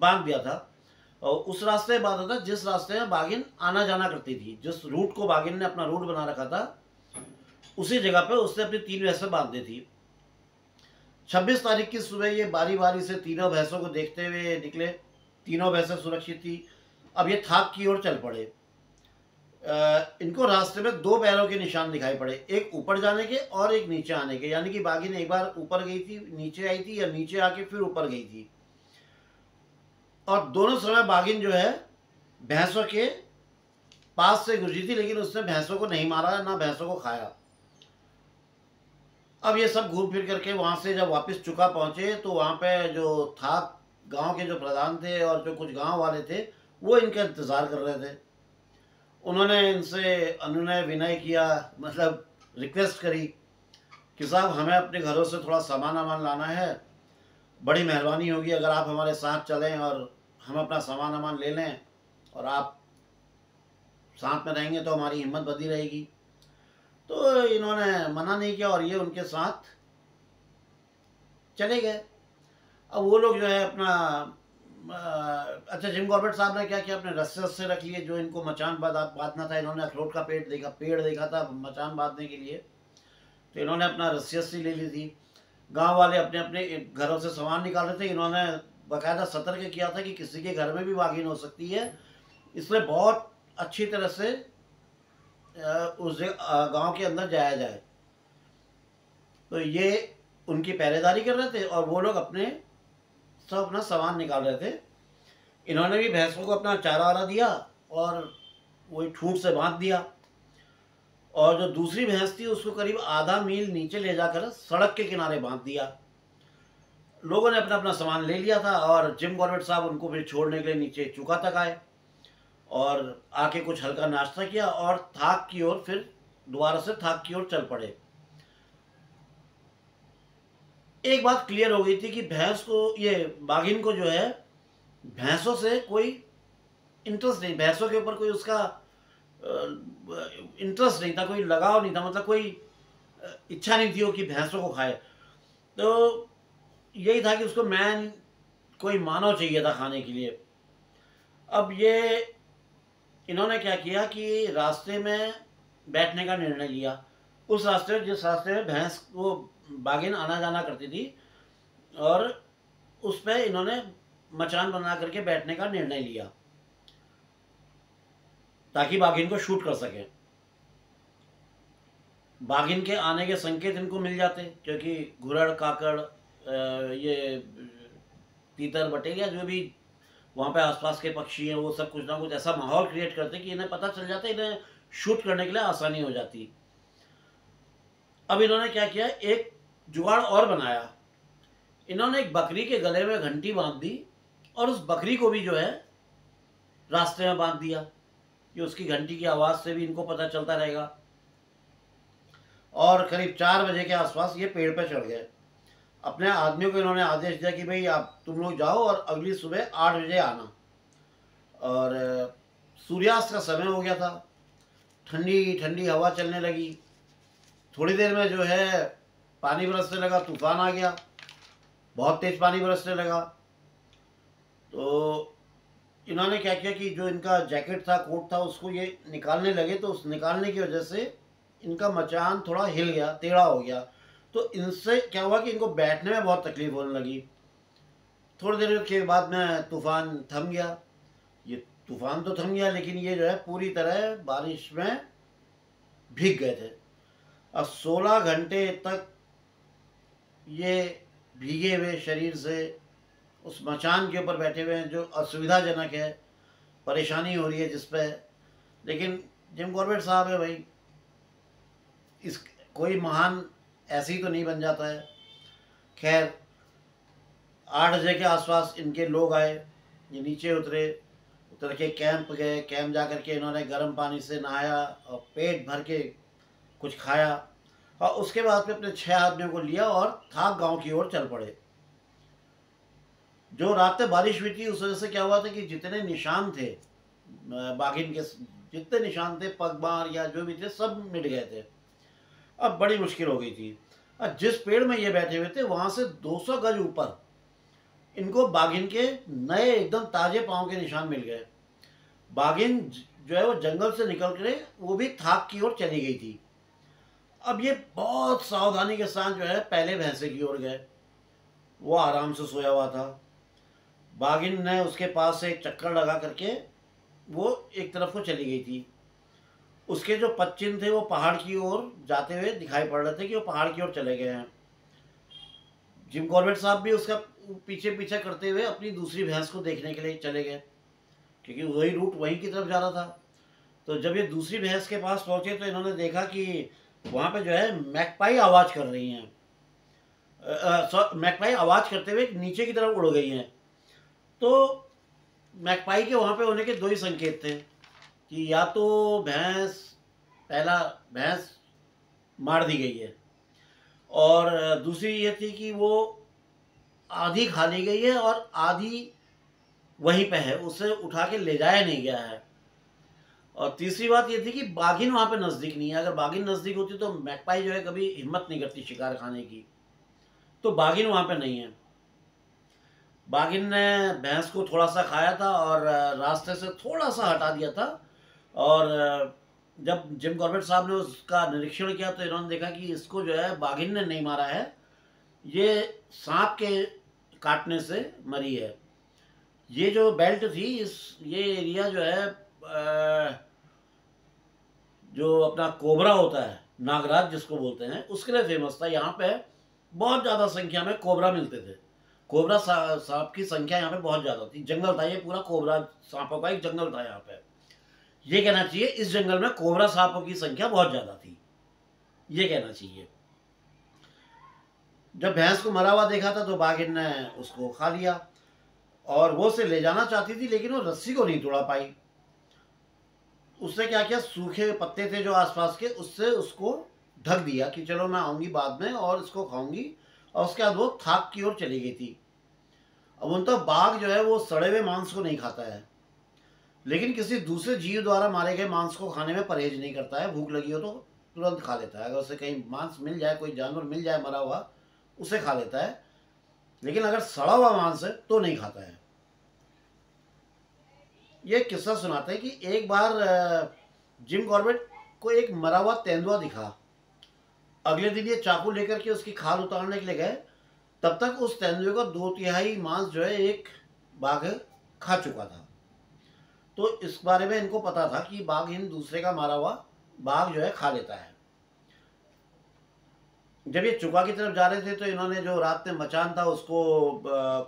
बांध दिया था। और उस रास्ते में बांधा था जिस रास्ते में बाघिन आना जाना करती थी, जिस रूट को बाघिन ने अपना रूट बना रखा था उसी जगह पे उसने अपनी तीन भैंसें बांध दी थी। छब्बीस तारीख की सुबह ये बारी बारी से तीनों भैंसों को देखते हुए निकले। तीनों भैंसें सुरक्षित थी। अब ये थाक की ओर चल पड़े। आ, इनको रास्ते में दो बैलों के निशान दिखाई पड़े, एक ऊपर जाने के और एक नीचे आने के। यानी कि बाघिन एक बार ऊपर गई थी, नीचे आई थी, या नीचे आके फिर ऊपर गई थी। और दोनों समय बाघिन जो है भैंसों के पास से गुजरी थी, लेकिन उसने भैंसों को नहीं मारा ना भैंसों को खाया। अब ये सब घूम फिर करके वहाँ से जब वापस चुका पहुँचे तो वहाँ पे जो थाक गांव के जो प्रधान थे और जो कुछ गांव वाले थे वो इनका इंतज़ार कर रहे थे। उन्होंने इनसे अनुनय विनय किया, मतलब रिक्वेस्ट करी कि साहब हमें अपने घरों से थोड़ा सामान वामान लाना है, बड़ी मेहरबानी होगी अगर आप हमारे साथ चलें और हम अपना सामान वामान ले लें और आप साथ में रहेंगे तो हमारी हिम्मत बनी रहेगी। तो इन्होंने मना नहीं किया और ये उनके साथ चले गए। अब वो लोग जो है अपना अच्छा जिम कॉर्बेट साहब ने क्या किया, अपने रस्से रस्से रख लिए जो इनको मचान बांधना था। इन्होंने अखरोट का पेड़ देखा पेड़ देखा था मचान बांधने के लिए, तो इन्होंने अपना रस्सी रस्सी ले ली थी। गांव वाले अपने अपने घरों से सामान निकाल रहे थे। इन्होंने बाकायदा सतर्क किया था कि किसी के घर में भी बाघिन हो सकती है, इसलिए बहुत अच्छी तरह से उस गांव के अंदर जाया जाए। तो ये उनकी पहरेदारी कर रहे थे और वो लोग अपने सब अपना सामान निकाल रहे थे। इन्होंने भी भैंसों को अपना चारा वारा दिया और वही ठूंठ से बांध दिया। और जो दूसरी भैंस थी उसको करीब आधा मील नीचे ले जाकर सड़क के किनारे बांध दिया। लोगों ने अपना अपना सामान ले लिया था और जिम कॉर्बेट साहब उनको फिर छोड़ने के लिए नीचे चुका तक आए और आके कुछ हल्का नाश्ता किया और थाक की ओर फिर दोबारा से थाक की ओर चल पड़े। एक बात क्लियर हो गई थी कि भैंस को ये बाघिन को जो है भैंसों से कोई इंटरेस्ट नहीं, भैंसों के ऊपर कोई उसका इंटरेस्ट नहीं था, कोई लगाव नहीं था, मतलब कोई इच्छा नहीं थी वो कि भैंसों को खाए। तो यही था कि उसको मैन कोई मानव चाहिए था खाने के लिए। अब ये इन्होंने क्या किया कि रास्ते में बैठने का निर्णय लिया। उस रास्ते में जिस रास्ते में भैंस वो बाघिन आना जाना करती थी और उस पर इन्होंने मचान बना करके बैठने का निर्णय लिया ताकि बाघिन को शूट कर सकें। बाघिन के आने के संकेत इनको मिल जाते, क्योंकि घुरड़ काकड़ ये तीतर बटेरिया जो भी वहाँ पे आसपास के पक्षी हैं वो सब कुछ ना कुछ ऐसा माहौल क्रिएट करते कि इन्हें पता चल जाता है, इन्हें शूट करने के लिए आसानी हो जाती। अब इन्होंने क्या किया, एक जुगाड़ और बनाया। इन्होंने एक बकरी के गले में घंटी बांध दी और उस बकरी को भी जो है रास्ते में बांध दिया कि उसकी घंटी की आवाज़ से भी इनको पता चलता रहेगा। और करीब चार बजे के आसपास ये पेड़ पर चढ़ गए। अपने आदमियों को इन्होंने आदेश दिया कि भाई आप तुम लोग जाओ और अगली सुबह आठ बजे आना। और सूर्यास्त का समय हो गया था, ठंडी ठंडी हवा चलने लगी। थोड़ी देर में जो है पानी बरसने लगा, तूफान आ गया, बहुत तेज़ पानी बरसने लगा। तो इन्होंने क्या किया कि जो इनका जैकेट था, कोट था, उसको ये निकालने लगे। तो उस निकालने की वजह से इनका मचान थोड़ा हिल गया, टेढ़ा हो गया। तो इनसे क्या हुआ कि इनको बैठने में बहुत तकलीफ होने लगी। थोड़ी देर के बाद में तूफान थम गया। ये तूफान तो थम गया लेकिन ये जो है पूरी तरह बारिश में भीग गए थे। अब सोलह घंटे तक ये भीगे हुए शरीर से उस मचान के ऊपर बैठे हुए हैं जो असुविधाजनक है, परेशानी हो रही है जिस पर। लेकिन जिम कॉर्बेट साहब है भाई, इस कोई महान ऐसे ही तो नहीं बन जाता है। खैर आठ बजे के आसपास इनके लोग आए, ये नीचे उतरे, उतर के कैंप गए। कैंप जा कर के इन्होंने गर्म पानी से नहाया और पेट भर के कुछ खाया और उसके बाद में अपने छः आदमियों को लिया और थाक गांव की ओर चल पड़े। जो रात में बारिश हुई थी उस वजह से क्या हुआ था कि जितने निशान थे बाघिन के, जितने निशान थे पगबार या जो भी थे, सब मिट गए थे। अब बड़ी मुश्किल हो गई थी। अब जिस पेड़ में ये बैठे हुए थे वहाँ से दो सौ गज ऊपर इनको बाघिन के नए एकदम ताजे पाँव के निशान मिल गए। बाघिन जो है वो जंगल से निकल कर वो भी थाक की ओर चली गई थी। अब ये बहुत सावधानी के साथ जो है पहले भैंसे की ओर गए, वो आराम से सोया हुआ था। बाघिन ने उसके पास से एक चक्कर लगा करके वो एक तरफ को चली गई थी। उसके जो पश्चिम थे वो पहाड़ की ओर जाते हुए दिखाई पड़ रहे थे कि वो पहाड़ की ओर चले गए हैं। जिम कॉर्बेट साहब भी उसका पीछे पीछे करते हुए अपनी दूसरी भैंस को देखने के लिए चले गए, क्योंकि वही रूट वहीं की तरफ जा रहा था। तो जब ये दूसरी भैंस के पास पहुँचे तो इन्होंने देखा कि वहाँ पे जो है मैकपाई आवाज़ कर रही हैं। मैकपाई आवाज़ करते हुए नीचे की तरफ उड़ गई हैं। तो मैकपाई के वहाँ पे होने के दो ही संकेत थे कि या तो भैंस, पहला भैंस मार दी गई है, और दूसरी ये थी कि वो आधी खा ली गई है और आधी वहीं पे है, उसे उठा के ले जाया नहीं गया है। और तीसरी बात ये थी कि बाघिन वहाँ पे नज़दीक नहीं है। अगर बाघिन नज़दीक होती तो मैकपाई जो है कभी हिम्मत नहीं करती शिकार खाने की, तो बाघिन वहाँ पे नहीं है। बाघिन ने भैंस को थोड़ा सा खाया था और रास्ते से थोड़ा सा हटा दिया था, और जब जिम कॉर्बेट साहब ने उसका निरीक्षण किया तो इन्होंने देखा कि इसको जो है बाघिन ने नहीं मारा है, ये सांप के काटने से मरी है। ये जो बेल्ट थी, इस ये एरिया जो है आ, जो अपना कोबरा होता है, नागराज जिसको बोलते हैं, उसके लिए फेमस था। यहाँ पे बहुत ज़्यादा संख्या में कोबरा मिलते थे। कोबरा सांप सा, की संख्या यहाँ पे बहुत ज़्यादा थी। जंगल था ये पूरा, कोबरा सांपों का एक जंगल था। यहाँ पे ये कहना चाहिए इस जंगल में कोबरा सांपों की संख्या बहुत ज़्यादा थी, ये कहना चाहिए। जब भैंस को मरा हुआ देखा था तो बाघिन ने उसको खा लिया, और वो उसे ले जाना चाहती थी लेकिन वो रस्सी को नहीं तोड़ा पाई। उसने क्या किया, सूखे पत्ते थे जो आसपास के, उससे उसको ढक दिया कि चलो मैं आऊँगी बाद में और इसको खाऊंगी, और उसके बाद वो थाक की ओर चली गई थी। अब उन तो बाघ जो है वो सड़े हुए मांस को नहीं खाता है, लेकिन किसी दूसरे जीव द्वारा मारे गए मांस को खाने में परहेज नहीं करता है। भूख लगी हो तो तुरंत खा लेता है, अगर उसे कहीं मांस मिल जाए, कोई जानवर मिल जाए मरा हुआ, उसे खा लेता है, लेकिन अगर सड़ा हुआ मांस है तो नहीं खाता है। ये किस्सा सुनाते हैं कि एक बार जिम कॉर्बेट को एक मरा हुआ तेंदुआ दिखा। अगले दिन ये चाकू लेकर के उसकी खाल उतारने के लिए गए, तब तक उस तेंदुए का दो तिहाई मांस जो है एक बाघ खा चुका था। तो इस बारे में इनको पता था कि बाघ इन दूसरे का मारा हुआ बाघ जो है खा लेता है। जब ये चुका की तरफ जा रहे थे तो इन्होंने जो रात में मचान था उसको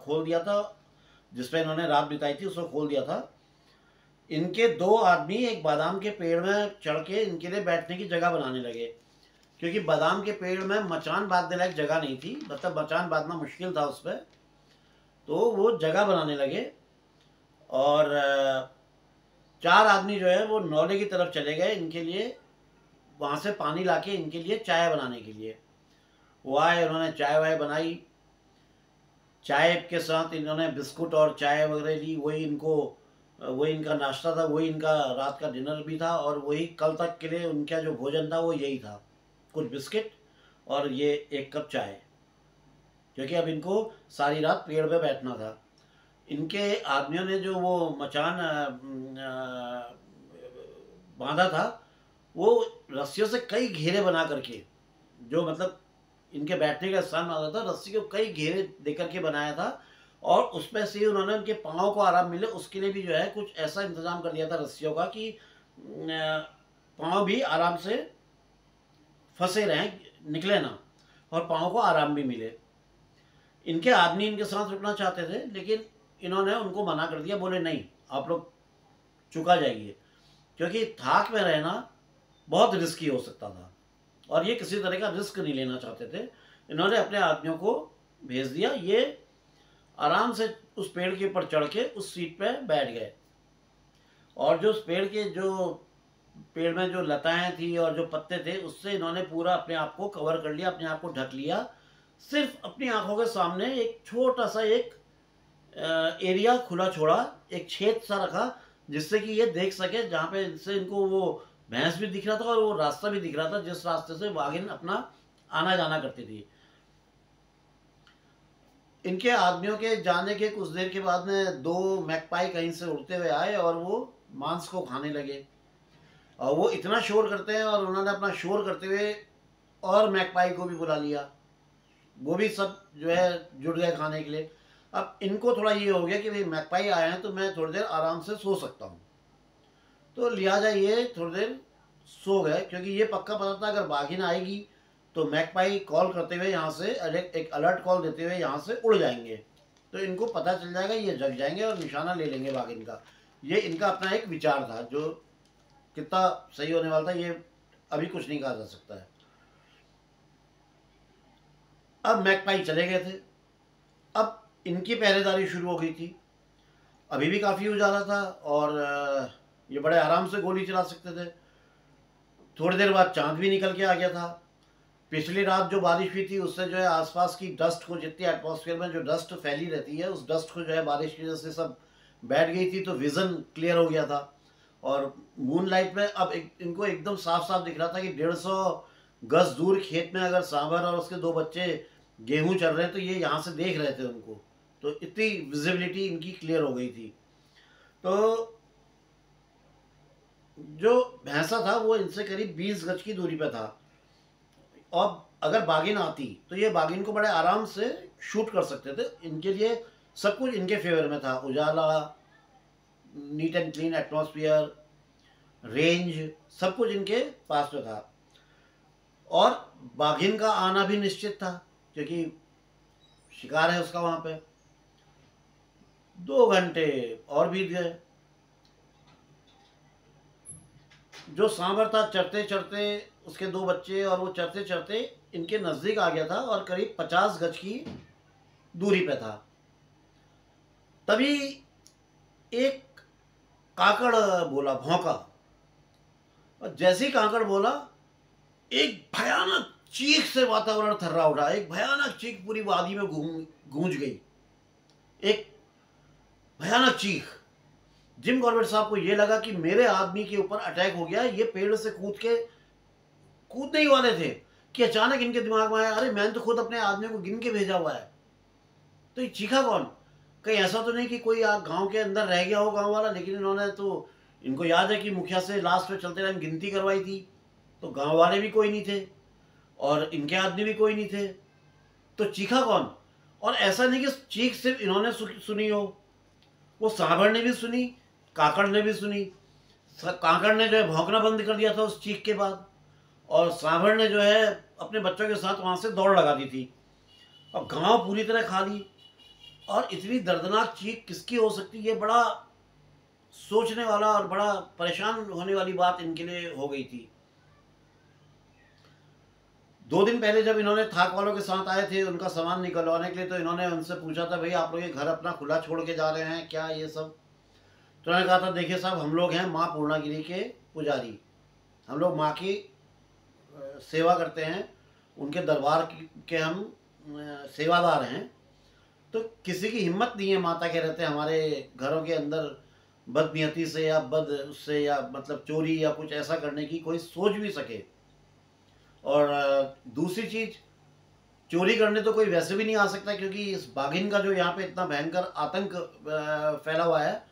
खोल दिया था, जिसपे इन्होंने रात बिताई थी उसको खोल दिया था। इनके दो आदमी एक बादाम के पेड़ में चढ़ के इनके लिए बैठने की जगह बनाने लगे, क्योंकि बादाम के पेड़ में मचान बांधने लायक जगह नहीं थी, मतलब मचान बांधना मुश्किल था उस पर। तो वो जगह बनाने लगे और चार आदमी जो है वो नौले की तरफ चले गए इनके लिए, वहाँ से पानी लाके इनके लिए चाय बनाने के लिए। वो आए, उन्होंने चाय वाय बनाई, चाय के साथ इन्होंने बिस्कुट और चाय वगैरह ली। वही इनको वही इनका नाश्ता था, वही इनका रात का डिनर भी था, और वही कल तक के लिए उनका जो भोजन था वो यही था, कुछ बिस्किट और ये एक कप चाय, क्योंकि अब इनको सारी रात पेड़ पे बैठना था। इनके आदमियों ने जो वो मचान बांधा था वो रस्सियों से कई घेरे बना करके, जो मतलब इनके बैठने का स्थान बांधा था, रस्सी को कई घेरे दे करके बनाया था, और उसमें से उन्होंने उनके पाँव को आराम मिले उसके लिए भी जो है कुछ ऐसा इंतज़ाम कर दिया था रस्सियों का कि पाँव भी आराम से फंसे रहें, निकले ना, और पाँव को आराम भी मिले। इनके आदमी इनके साथ रुकना चाहते थे लेकिन इन्होंने उनको मना कर दिया, बोले नहीं आप लोग चुका जाइए, क्योंकि थाक में रहना बहुत रिस्की हो सकता था और ये किसी तरह का रिस्क नहीं लेना चाहते थे। इन्होंने अपने आदमियों को भेज दिया, ये आराम से उस पेड़ के ऊपर चढ़ के उस सीट पे बैठ गए और जो उस पेड़ के जो पेड़ में जो लताएं थी और जो पत्ते थे उससे इन्होंने पूरा अपने आप को कवर कर लिया, अपने आप को ढक लिया। सिर्फ अपनी आंखों के सामने एक छोटा सा एक एरिया खुला छोड़ा, एक छेद सा रखा जिससे कि ये देख सके, जहाँ पे इनसे इनको वो भैंस भी दिख रहा था और वो रास्ता भी दिख रहा था जिस रास्ते से वाघिन अपना आना जाना करती थी। इनके आदमियों के जाने के कुछ देर के बाद में दो मैकपाई कहीं से उड़ते हुए आए और वो मांस को खाने लगे और वो इतना शोर करते हैं और उन्होंने अपना शोर करते हुए और मैकपाई को भी बुला लिया, वो भी सब जो है जुट गए खाने के लिए। अब इनको थोड़ा ये हो गया कि भाई मैकपाई आए हैं तो मैं थोड़ी देर आराम से सो सकता हूँ, तो लिहाजा ये थोड़ी देर सो गए क्योंकि ये पक्का पता था अगर बाघिन आएगी तो मैकपाई कॉल करते हुए यहाँ से एक अलर्ट कॉल देते हुए यहाँ से उड़ जाएंगे, तो इनको पता चल जाएगा, ये जग जाएंगे और निशाना ले लेंगे बाघिन का। ये इनका अपना एक विचार था जो कितना सही होने वाला था ये अभी कुछ नहीं कहा जा सकता है। अब मैकपाई चले गए थे, अब इनकी पहरेदारी शुरू हो गई थी। अभी भी काफ़ी उजाला था और ये बड़े आराम से गोली चला सकते थे। थोड़ी देर बाद चांद भी निकल के आ गया था। पिछली रात जो बारिश हुई थी उससे जो है आसपास की डस्ट को, जितनी एटमॉस्फेयर में जो डस्ट फैली रहती है उस डस्ट को जो है बारिश की वजह से सब बैठ गई थी, तो विज़न क्लियर हो गया था और मूनलाइट में अब एक, इनको एकदम साफ साफ दिख रहा था कि डेढ़ सौ गज दूर खेत में अगर सांभर और उसके दो बच्चे गेहूँ चल रहे हैं तो ये यहाँ से देख रहे थे उनको, तो इतनी विजिबिलिटी इनकी क्लियर हो गई थी। तो जो भैंसा था वो इनसे करीब बीस गज की दूरी पर था और अगर बाघिन आती तो ये बाघिन को बड़े आराम से शूट कर सकते थे। इनके लिए सब कुछ इनके फेवर में था, उजाला, neat and clean atmosphere, range, सब कुछ इनके पास में था और बाघिन का आना भी निश्चित था क्योंकि शिकार है उसका वहाँ पे। दो घंटे और बीत गए। जो सांभर था चढ़ते चढ़ते उसके दो बच्चे और वो चढ़ते चढ़ते इनके नज़दीक आ गया था और करीब पचास गज की दूरी पे था। तभी एक काकड़ बोला, भौंका, और जैसे ही काकड़ बोला एक भयानक चीख से वातावरण थर्रा उठा। एक भयानक चीख पूरी वादी में गूंज गई, एक भयानक चीख। जिम कॉर्बेट साहब को ये लगा कि मेरे आदमी के ऊपर अटैक हो गया। ये पेड़ से कूद के कूदने ही वाले थे कि अचानक इनके दिमाग में आया, अरे मैंने तो खुद अपने आदमी को गिन के भेजा हुआ है, तो ये चीखा कौन? कहीं ऐसा तो नहीं कि कोई गांव के अंदर रह गया हो गांव वाला, लेकिन इन्होंने तो, इनको याद है कि मुखिया से लास्ट में चलते टाइम गिनती करवाई थी, तो गाँव वाले भी कोई नहीं थे और इनके आदमी भी कोई नहीं थे, तो चीखा कौन? और ऐसा नहीं कि चीख सिर्फ इन्होंने सुनी हो, वो सांभर ने भी सुनी, काकड़ ने भी सुनी। काकड़ ने जो है भौंकना बंद कर दिया था उस चीख के बाद और सांभर ने जो है अपने बच्चों के साथ वहाँ से दौड़ लगा दी थी। अब गांव पूरी तरह खाली और इतनी दर्दनाक चीख किसकी हो सकती है? बड़ा सोचने वाला और बड़ा परेशान होने वाली बात इनके लिए हो गई थी। दो दिन पहले जब इन्होंने थाक वालों के साथ आए थे उनका सामान निकलवाने के लिए, तो इन्होंने उनसे पूछा था, भाई आप लोग ये घर अपना खुला छोड़ के जा रहे हैं क्या ये सब? तो उन्होंने कहा था, देखिए साहब, हम लोग हैं माँ पूर्णागिरी के पुजारी, हम लोग माँ की सेवा करते हैं, उनके दरबार के हम सेवादार हैं, तो किसी की हिम्मत नहीं है माता के रहते हमारे घरों के अंदर बदनीयती से या बद उससे या मतलब चोरी या कुछ ऐसा करने की कोई सोच भी सके। और दूसरी चीज़, चोरी करने तो कोई वैसे भी नहीं आ सकता क्योंकि इस बाघिन का जो यहाँ पे इतना भयंकर आतंक फैला हुआ है,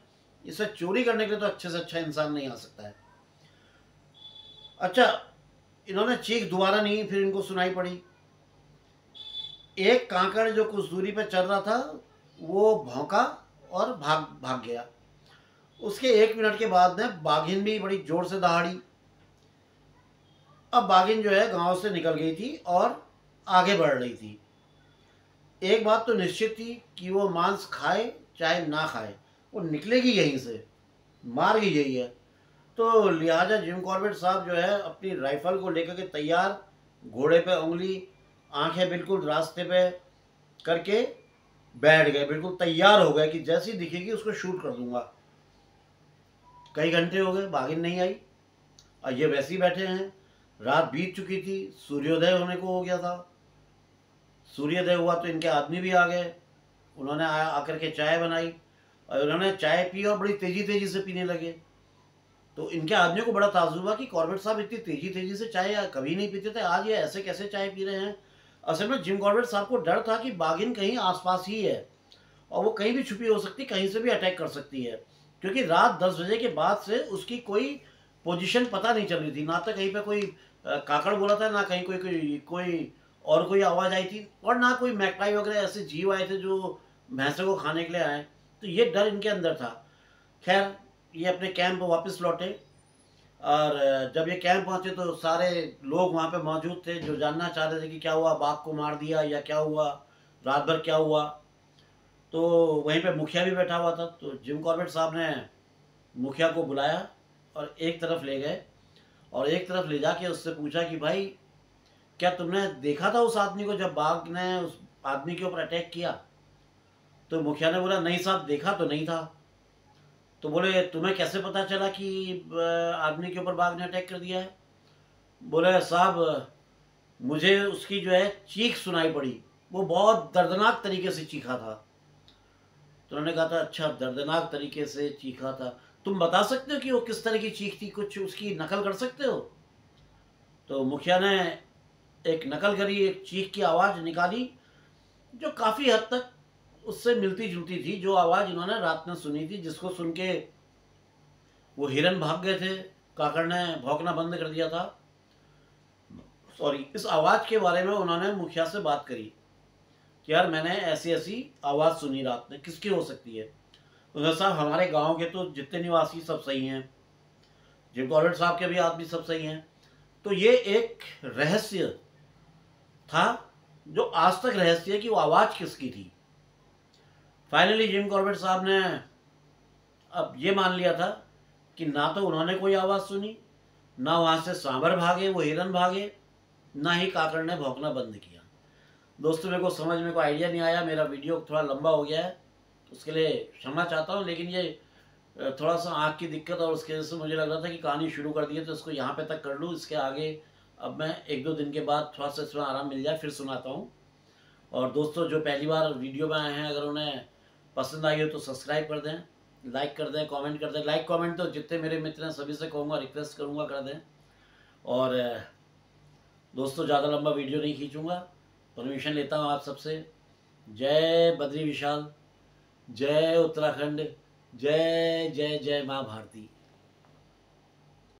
इससे चोरी करने के लिए तो अच्छे से अच्छा इंसान नहीं आ सकता है। अच्छा, इन्होंने चीख दोबारा नहीं फिर इनको सुनाई पड़ी। एक कांकड़ जो कुछ दूरी पर चल रहा था वो भौंका और भाग भाग गया। उसके एक मिनट के बाद में बाघिन भी बड़ी जोर से दहाड़ी। अब बाघिन जो है गांव से निकल गई थी और आगे बढ़ रही थी। एक बात तो निश्चित थी कि वो मांस खाए चाहे ना खाए, वो निकलेगी यहीं से, मार्ग यही है। तो लिहाजा जिम कॉर्बेट साहब जो है अपनी राइफल को लेकर के तैयार, घोड़े पे उंगली, आंखें बिल्कुल रास्ते पे करके बैठ गए, बिल्कुल तैयार हो गए कि जैसी दिखेगी उसको शूट कर दूंगा। कई घंटे हो गए, बागिन नहीं आई और ये वैसे ही बैठे हैं। रात बीत चुकी थी, सूर्योदय होने को हो गया था। सूर्योदय हुआ तो इनके आदमी भी आ गए, उन्होंने आ आकर के चाय बनाई और उन्होंने चाय पी और बड़ी तेज़ी तेज़ी से पीने लगे। तो इनके आदमियों को बड़ा ताज्जुब हुआ कि कॉर्बेट साहब इतनी तेज़ी तेज़ी से चाय कभी नहीं पीते थे, आज ये ऐसे कैसे चाय पी रहे हैं। असल में जिम कॉर्बेट साहब को डर था कि बाघिन कहीं आसपास ही है और वो कहीं भी छुपी हो सकती, कहीं से भी अटैक कर सकती है, क्योंकि रात दस बजे के बाद से उसकी कोई पोजीशन पता नहीं चल रही थी। ना तो कहीं पे कोई काकड़ बोला था, ना कहीं कोई कोई कोई और कोई आवाज़ आई थी, और ना कोई मैकपाई वगैरह ऐसे जीव आए थे जो भैंसों को खाने के लिए आए। तो ये डर इनके अंदर था। खैर, ये अपने कैंप वापस लौटे और जब ये कैंप पहुँचे तो सारे लोग वहाँ पे मौजूद थे जो जानना चाहते थे कि क्या हुआ, बाघ को मार दिया या क्या हुआ, रात भर क्या हुआ। तो वहीं पे मुखिया भी बैठा हुआ था। तो जिम कॉर्बेट साहब ने मुखिया को बुलाया और एक तरफ ले गए और एक तरफ ले जाके उससे पूछा कि भाई, क्या तुमने देखा था उस आदमी को जब बाघ ने उस आदमी के ऊपर अटैक किया? तो मुखिया ने बोला, नहीं साहब, देखा तो नहीं था। तो बोले, तुम्हें कैसे पता चला कि आदमी के ऊपर बाघ ने अटैक कर दिया है? बोले, साहब मुझे उसकी जो है चीख सुनाई पड़ी, वो बहुत दर्दनाक तरीके से चीखा था। तो उन्होंने कहा था, अच्छा दर्दनाक तरीके से चीखा था, तुम बता सकते हो कि वो किस तरह की चीख थी, कुछ उसकी नकल कर सकते हो? तो मुखिया ने एक नकल करी, एक चीख की आवाज़ निकाली जो काफ़ी हद तक उससे मिलती जुलती थी, जो आवाज़ इन्होंने रात में सुनी थी, जिसको सुन के वो हिरन भाग गए थे, काकड़ ने भौंकना बंद कर दिया था। सॉरी, इस आवाज़ के बारे में उन्होंने मुखिया से बात करी कि यार मैंने ऐसी ऐसी आवाज़ सुनी रात में, किसकी हो सकती है? उधर साहब हमारे गांव के तो जितने निवासी सब सही हैं, जिम कॉर्बेट साहब के भी आदमी सब सही हैं। तो ये एक रहस्य था जो आज तक रहस्य है कि वो आवाज़ किसकी थी। फाइनली जिम कॉर्बेट साहब ने अब ये मान लिया था कि ना तो उन्होंने कोई आवाज़ सुनी, ना वहाँ से सांबर भागे, वो हिरन भागे, ना ही काकड़ ने भौंकना बंद किया। दोस्तों, मेरे को समझ में कोई आइडिया नहीं आया, मेरा वीडियो थोड़ा लंबा हो गया है, उसके लिए क्षमा चाहता हूँ। लेकिन ये थोड़ा सा आँख की दिक्कत और उसके वजह से मुझे लग रहा था कि कहानी शुरू कर दी है तो इसको यहाँ पे तक कर लूँ, इसके आगे अब मैं एक दो दिन के बाद थोड़ा सा इसमें आराम मिल जाए फिर सुनाता हूँ। और दोस्तों, जो पहली बार वीडियो में आए हैं, अगर उन्हें पसंद आई हो तो सब्सक्राइब कर दें, लाइक कर दें, कॉमेंट कर दें। लाइक कॉमेंट तो जितने मेरे मित्र हैं सभी से कहूँगा, रिक्वेस्ट करूँगा कर दें। और दोस्तों, ज़्यादा लंबा वीडियो नहीं खींचूँगा, परमिशन लेता हूँ आप सबसे। जय बद्री विशाल, जय उत्तराखंड, जय जय जय माँ भारती।